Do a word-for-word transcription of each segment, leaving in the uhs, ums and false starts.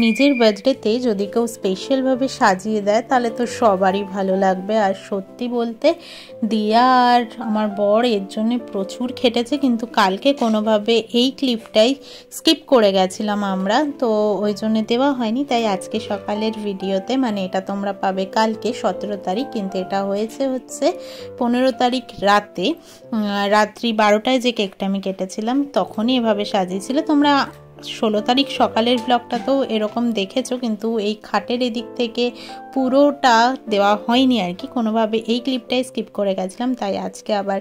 निजेर बार्थडे जदि केउ स्पेशल भावे साजिए देय ताहले तो सबारই भालो लागबे। और सत्यि बोलते दिया और आमार बर एर जोन्नो प्रचुर खेटेছে, किन्तु कालके कोनोभावे एई क्लिपटाई स्किप करे गेछिलाम आमरा, तो ओई जोन्नो देवा हयनि। ताई आजके सकालेर भिडियोते माने एटा तोमरा पाबे कालके सतरो तारिख, किन्तु एटा हयेছে হচ্ছে पंद्रह तारिख राते रात्रि बारोटाय जे केकटा आमि केटेছিলাম তখনই এভাবে সাজিয়েছিল। তোমরা ষোলো তারিখ সকালের ব্লগটা তো এরকম দেখেছো, কিন্তু এই খাটের এদিক থেকে পুরোটা দেওয়া হয়নি আর কি, কোনোভাবে এই ক্লিপটাই স্কিপ করে গেছিলাম, তাই আজকে আবার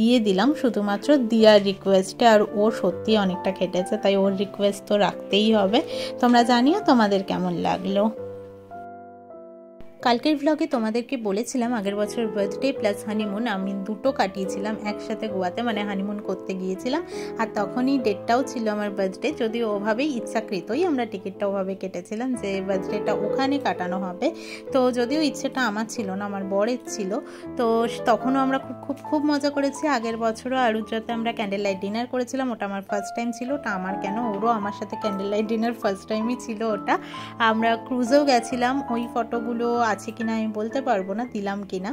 দিয়ে দিলাম শুধুমাত্র দিয়ার রিকোয়েস্টে। আর ও সত্যি অনেকটা খেটেছে, তাই ওর রিকোয়েস্ট তো রাখতেই হবে। তোমরা জানিও তোমাদের কেমন লাগলো। কালকের ব্লগে তোমাদেরকে বলেছিলাম আগের বছর বার্থডে প্লাস হানিমুন আমি দুটো কাটিয়েছিলাম একসাথে গোয়াতে, মানে হানিমুন করতে গিয়েছিলাম। আর তখনই ডেটটাও ছিল আমার বার্থডে, যদিও ওভাবেই ইচ্ছাকৃতই আমরা টিকিটটা ওভাবে কেটেছিলাম যে বার্থডেটা ওখানে কাটানো হবে। তো যদিও ইচ্ছেটা আমার ছিল না, আমার বরের ছিল। তো তখনও আমরা খুব খুব খুব মজা করেছি। আগের বছরও আরুজাতে আমরা ক্যান্ডেল লাইট ডিনার করেছিলাম, ওটা আমার ফার্স্ট টাইম ছিল। ওটা আমার কেন, ওরও আমার সাথে ক্যান্ডেল লাইট ডিনার ফার্স্ট টাইমই ছিল ওটা। আমরা ক্রুজেও গেছিলাম, ওই ফটোগুলো আছে কিনা আমি বলতে পারবো না, দিলাম কিনা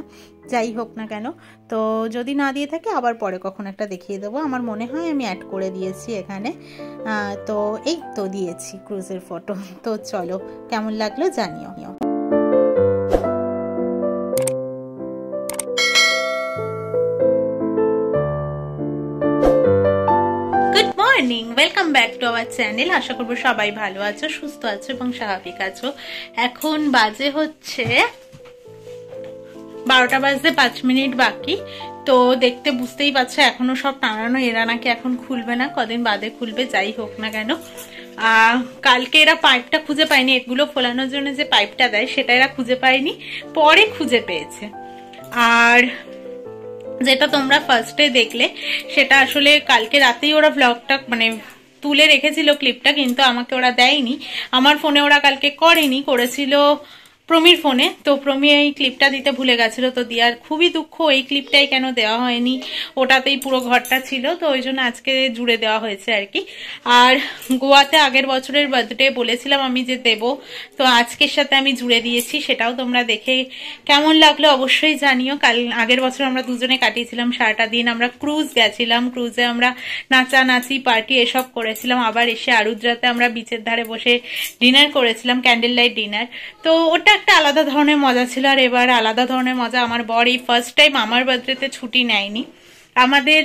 যাই হোক না কেন। তো যদি না দিয়ে থাকে আবার পরে কখন একটা দেখিয়ে দেবো, আমার মনে হয় আমি অ্যাড করে দিয়েছি এখানে। তো এই তো দিয়েছি ক্রুজের ফটো। তো চলো কেমন লাগলো জানিও। Welcome back to our channel. आशा करब सबाई भालो आछो, सुस्थ आछो एबं स्वाभाविक आछो। एखन बाजे होच्छे बारोटा बाजते पाँच मिनट बाकी। তো দেখতে বুঝতেই পারছো এখনো সব টানানো, এরা নাকি এখন খুলবে না, কদিন বাদে খুলবে যাই হোক না কেন। কালকে এরা পাইপটা খুঁজে পায়নি, এগুলো ফোলানোর জন্য যে পাইপটা দেয় সেটা এরা খুঁজে পায়নি, পরে খুঁজে পেয়েছে। আর যেটা তোমরা ফার্স্টে দেখলে সেটা আসলে কালকে রাতেই ওরা ব্লগটা মানে তুলে রেখেছিল ক্লিপটা, কিন্তু আমাকে ওরা দেয়নি, আমার ফোনে ওরা কালকে করেনি, করেছিল প্রমির ফোনে। তো প্রমি এই ক্লিপটা দিতে ভুলে গেছিলো, তো দিয়ার খুবই দুঃখ এই ক্লিপটাই কেন দেওয়া হয়নি, ওটাতেই পুরো ঘরটা ছিল। তো ওই জন্য আজকে জুড়ে দেওয়া হয়েছে আর কি। আর গোয়াতে আগের বছরের বার্থডে বলেছিলাম আমি যে দেব, তো আজকের সাথে আমি জুড়ে দিয়েছি, সেটাও তোমরা দেখে কেমন লাগলো অবশ্যই জানিও। কাল আগের বছর আমরা দুজনে কাটিয়েছিলাম সারাটা দিন, আমরা ক্রুজ গেছিলাম, ক্রুজে আমরা নাচানাচি পার্টি এসব করেছিলাম। আবার এসে আরুদ্রাতে আমরা বিচের ধারে বসে ডিনার করেছিলাম, ক্যান্ডেল লাইট ডিনার। তো ওটা একটা আলাদা ধরনের মজা ছিল। আর এবার আলাদা ধরনের মজা, আমার বর এই ফার্স্ট টাইম আমার বার্থডেতে ছুটি নেয়নি। আমাদের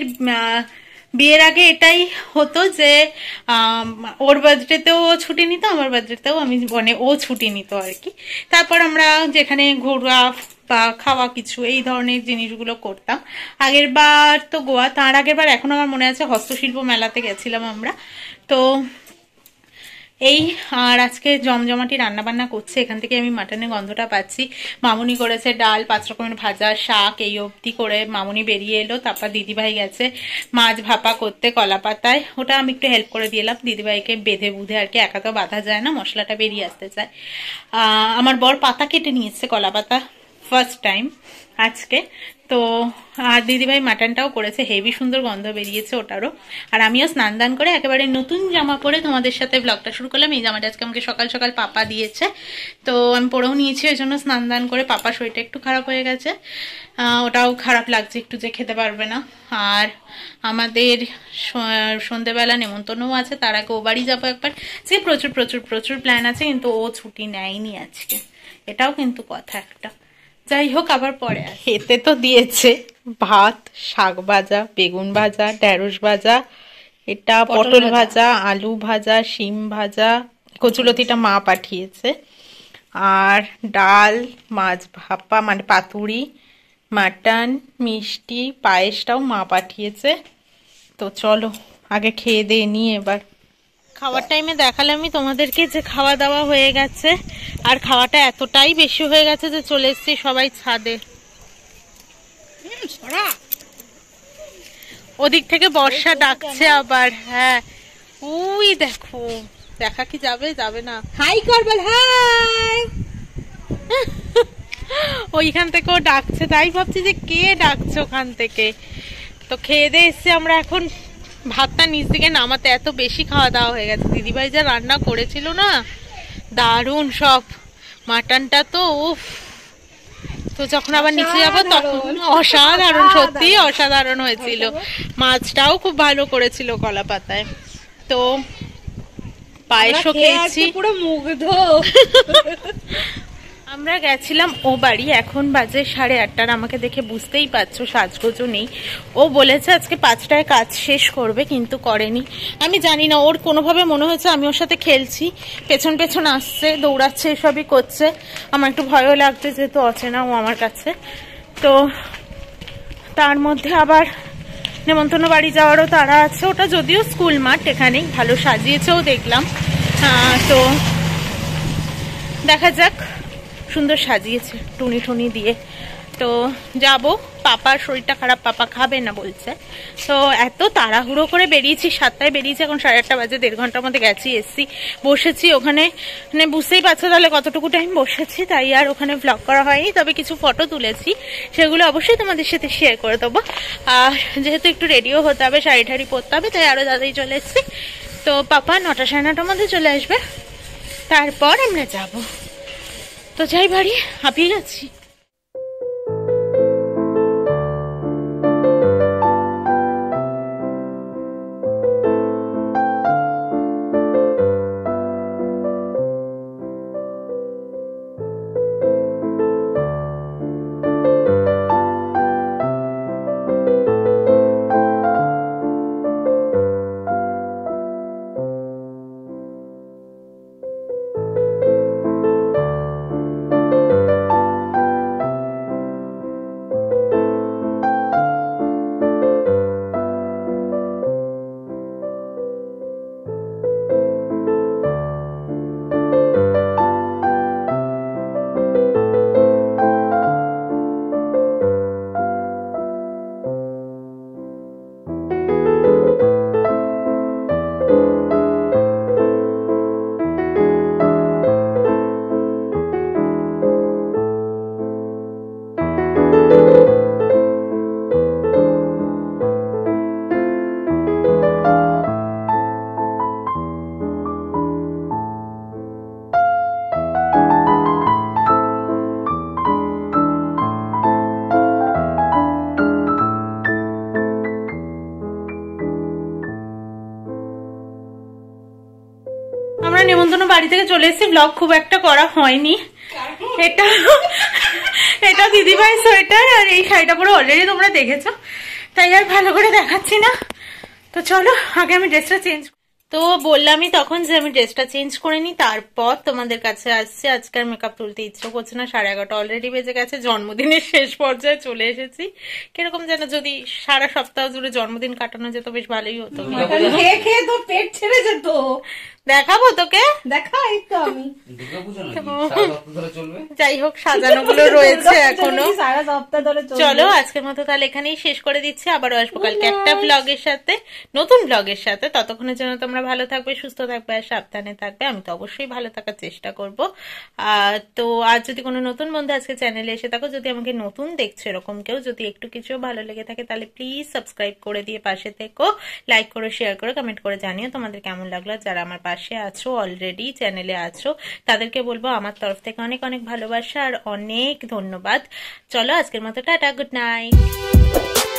বিয়ের আগে এটাই হতো যে ওর বার্থডেতেও ছুটি নিত, আমার বার্থডেতেও আমি মানে ও ছুটি নিত আর কি। তারপর আমরা যেখানে ঘোরা বা খাওয়া কিছু এই ধরনের জিনিসগুলো করতাম। আগের বার তো গোয়া, তার আগের বার এখন আমার মনে আছে হস্তশিল্প মেলাতে গেছিলাম আমরা। তো এই আর আজকে জমজমাটি রান্নাবান্না করছে, এখান থেকে আমি মাটনের গন্ধটা পাচ্ছি। মামুনি করেছে ডাল, পাঁচ রকমের ভাজা, শাক, এই অবধি করে মামুনি বেরিয়ে এলো। তারপর দিদিভাই গেছে মাছ ভাপা করতে কলা পাতায়, ওটা আমি একটু হেল্প করে দিলাম দিদিভাইকে বেঁধে বুঁধে আর কি, একা তো বাঁধা যায় না, মশলাটা বেরিয়ে আসতে চায়। আমার বর পাতা কেটে নিয়ে এসছে কলা পাতা ফার্স্ট টাইম আজকে। তো আর দিদিভাই মাটনটাও করেছে, হেভি সুন্দর গন্ধ বেরিয়েছে ওটারও। আর আমিও স্নান দান করে একেবারে নতুন জামা পরে তোমাদের সাথে ব্লগটা শুরু করলাম। এই জামাটা আজকে আমাকে সকাল সকাল পাপা দিয়েছে, তো আমি পরেও নিয়েছি। ওই জন্য স্নান দান করে, পাপা শরীরটা একটু খারাপ হয়ে গেছে, ওটাও খারাপ লাগছে একটু যে খেতে পারবে না। আর আমাদের সন্ধেবেলা নেমন্তন্নও আছে, তার আগে ও বাড়ি যাবো একবার। সে প্রচুর প্রচুর প্রচুর প্ল্যান আছে, কিন্তু ও ছুটি নেয়নি আজকে, এটাও কিন্তু কথা একটা। যাই হোক আবার পরে খেতে তো দিয়েছে ভাত, শাক ভাজা, বেগুন ভাজা, ঢেঁড়স ভাজা, এটা পটল ভাজা, আলু ভাজা, শিম ভাজা, কচুলতিটা মা পাঠিয়েছে, আর ডাল, মাছ ভাপা মানে পাতুরি, মাটন, মিষ্টি, পায়েসটাও মা পাঠিয়েছে। তো চলো আগে খেয়ে দিয়ে নিই। এবার খাওয়ার টাইমে দেখালামই তোমাদেরকে যে খাওয়া দাওয়া হয়ে গেছে। আর খাওয়াটা এতটাই বেশি হয়ে গেছে যে চলে এসছি সবাই ছাদে। ওদিক থেকে বর্ষা ডাকছে আবার, হ্যাঁ ওই দেখো, দেখা কি যাবে যাবে না, হাই করবে হাই, ওইখান থেকেও ডাকছে। তাই ভাবছি যে কে ডাকছে ওখান থেকে। তো খেয়ে দিয়ে এসছি আমরা এখন, ভাতটা নিচ দিকে নামাতে এত বেশি খাওয়া দাওয়া হয়ে গেছে। দিদিভাই যা রান্না করেছিল না, दारुण सब माटनटा तो उफ तो जखन आबार नीचे जाबो तखन असाधारण सत्यि असाधारण हयेछिल माछटाओ खूब भालो करेछिल कला पाताय तो पायेशो खेयेछि पुरो मुग्ध आमरा गेछिलाम ओ बाड़ी एखन बाजे साढ़े आठटार आमाके देखे बुझतेई पारछो साजगोजो नेई ओ बोलेछे आजके पाँचटाय काज शेष करबे किन्तु करेनी आमी जानि ना ओर कोनोभाबे मने हयेछे आमी ओर साथे खेलछि पेछन पेछन आसछे दौड़ाच्छे एसबई करछे आमार एकटु भयও लागছে जेहेतु अचेना ओ आमार काছে तो तार मध्ये आबार नेमंत्रण बाड़ी जाओयारও तारा आछे ओटा जदिও स्कुल माठ एखानेই भालो साजिয়েছেও देखलाम तो देखा जाक सुंदर सजिए टुनी टुनी दिए तो जाबो पापार शरीरटा खराब पापा खाबे ना बोलছে तो এত তাড়াহুড়ো করে বেরিয়েছি সাতটায় বেরিয়েছি এখন সাড়ে আটটা বাজে দেড় ঘন্টার মধ্যে গেছি এসছি বসেছি ওখানে মানে বুঝতেই পারছো তাহলে কতটুকু টাইম বসেছি তাই আর ওখানে ব্লগ করা হয়নি তবে কিছু ফটো তুলেছি সেগুলো অবশ্যই তোমাদের সাথে শেয়ার করে দেবো আর যেহেতু একটু রেডিও হতে হবে শাড়ি ঠাড়ি পরতে হবে তাই আরও দাদাই চলে এসছি তো পাপা নটা সাড়ে নটার মধ্যে চলে আসবে তারপর আমরা যাবো तो जाई बाड़ी हापिए जाच्छी चले ब्लग खूब एक दीदी भाई सोएटार पुरो अलरेडी तुम्हारा देखे तैयार भालो करे देखाच्छि ना तो चलो आगे आमी ड्रेसटा चेंज तो बोललामই তখন যে আমি ড্রেসটা চেঞ্জ করে নি তারপর তোমাদের কাছে আসছে আজকে আর মেকআপ তুলতে ইচ্ছে করছে না সাড়ে এগারোটা অলরেডি বেজে গেছে জন্মদিনের শেষ পর্যায়ে চলে এসেছি কিরকম যেন যদি সারা সপ্তাহ জুড়ে জন্মদিন কাটানো যেত বেশ ভালোই হতো খেয়ে খেয়ে তো পেট ছেড়ে যেত দেখাবো তোকে দেখাই তো আমি দুর্গা পূজা নাকি সারা সপ্তাহ ধরে চলবে যাই হোক সাজানো গুলো রয়েছে এখনো সারা সপ্তাহ ধরে চলবে চলো আজকের মতো তাহলে এখানেই শেষ করে দিচ্ছি আবার আসবো কালকে একটা ব্লগের সাথে নতুন ব্লগের সাথে ততক্ষণের জন্য তোমরা ভালো থাকবে সুস্থ থাকবে আর সাবধানে থাকবে আমি তো অবশ্যই ভালো থাকার চেষ্টা করব তো আর যদি কোনো নতুন বন্ধু আজকে চ্যানেলে এসে থাকো যদি আমাকে নতুন দেখছো এরকম কেউ যদি একটু কিছু ভালো লেগে থাকে তাহলে প্লিজ সাবস্ক্রাইব করে দিয়ে পাশে থেকো লাইক করো শেয়ার করো কমেন্ট করে জানিও তোমাদের কেমন লাগলো যারা আমার পাশে আছো অলরেডি চ্যানেলে আছো তাদেরকে বলবো আমার তরফ থেকে অনেক অনেক ভালোবাসা আর অনেক ধন্যবাদ চলো আজকের মতো টাটা গুড নাইট।